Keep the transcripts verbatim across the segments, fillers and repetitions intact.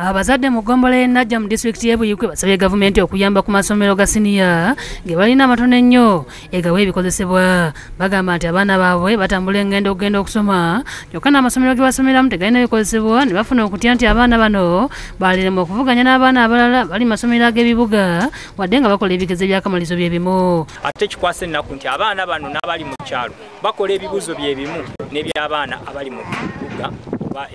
Abazadde mu ggombolola y'e Najja mu disitulikiti y'e Buyikwe basabye gavumenti okuyamba ku masomero ga siniya ge balina amatono ennyo egawa ebikozesebwa. Bagamba nti abaana baabwe batambula engendo okugenda okusoma kyokka n'amasomero ge basomeramu tegalina ebikozesebwa ne bafuna okutya nti abaana bano baalirema okuvuganya n'abaana abalala bali masomero ag'ebibuga wadde nga bakola ebigezo by'akamalirizo by'ebimu. Ate kikwasa ennaku nti abaana bano n'abali mu kyalo bakola ebibuzo by'ebimu n'eby'abaana abali mu bibuga oba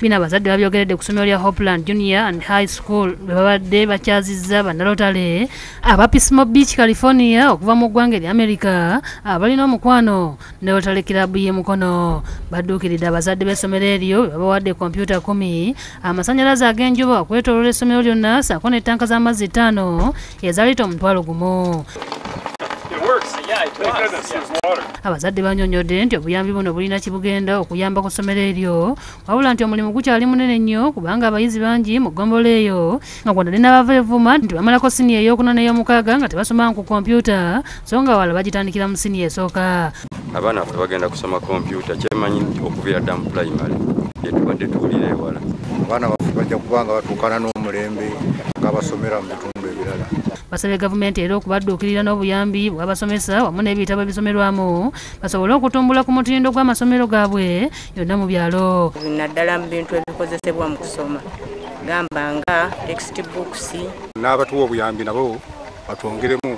bina bazadde babyogeredde ku ssomero lya Hopeland Junior and High School bwe babadde bakyazizza bannalotale aba Pismo Beach, California okuva mu ggwanga lya America abalina omukwano ne Rotary Club y'e Mukono. Badduukiridde abazadde b'essomero eryo bwe babawadde kompyuta kumi, amasanyalaze ag'enjuba okwetooloola essomero lyonna ssaako n'ettanka z'amazzi ttaano ezaliita omutwalo gumu. Abazadde bannyonnyodde nti obuyambi buno bulina kibugenda okuyamba ku ssomero eryo wabula nti omulimu gukyali munene nnyo kubanga abayizi bangi mu ggombolola eyo nga kwadde n'abava evuma nti bamalako siniya ey'okuna n'ey'omukaaga nga tebasoma ku kompyuta so nga awala bagitandikira mu siniya esooka. Abaana baffe bagenda kusoma kompyuta kyemanyi okuviira dda mu pulayimale byetubadde tuwulira ewala. Abaana baffe bajja kubanga batuukana n'omulembe nga basomera mu bitundu ebirala. Basabye gavumenti era okubadduukirira n'obuyambi bw'abasomesa wamu n'ebitabo ebisomerwamu basobole okutumbula ku mutindo gw'amasomero gaabwe yonna mu byalo. Naddala mu bintu ebikozesebwa mu kusoma gamba nga textbooks. N'abatuwa obuyambi nabo batwongeremu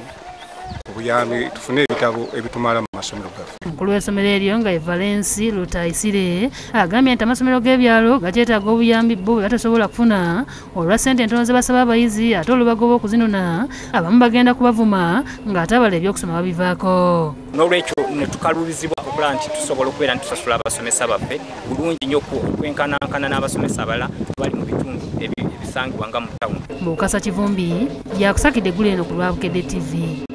obuyambi tufune ebitabo ebitumala mu masomero gaffe. Omukulu w'essomero eryo nga Valence Lutaisire agambye nti amasomero g'ebyalo gakyetaaga obuyambi bo bwe batasobola kufuna olwa ssente entono ze basaba abayizi ate olubagoba okuzinuna abamu bagenda kubavuma ng'ate abala ebyokusoma babivaako. N'olwekyo ne tukalubirizibwa okulaba nti tusobola okubeera nti tusasula abasomesa baffe bulungi nnyo okwenkanankana n'abasomesa abala bali mu bitundu ebisangibwa nga mu ttawuni. Mukasa Kivumbi yakusakidde eggulu eno ku Lwabukedde T V.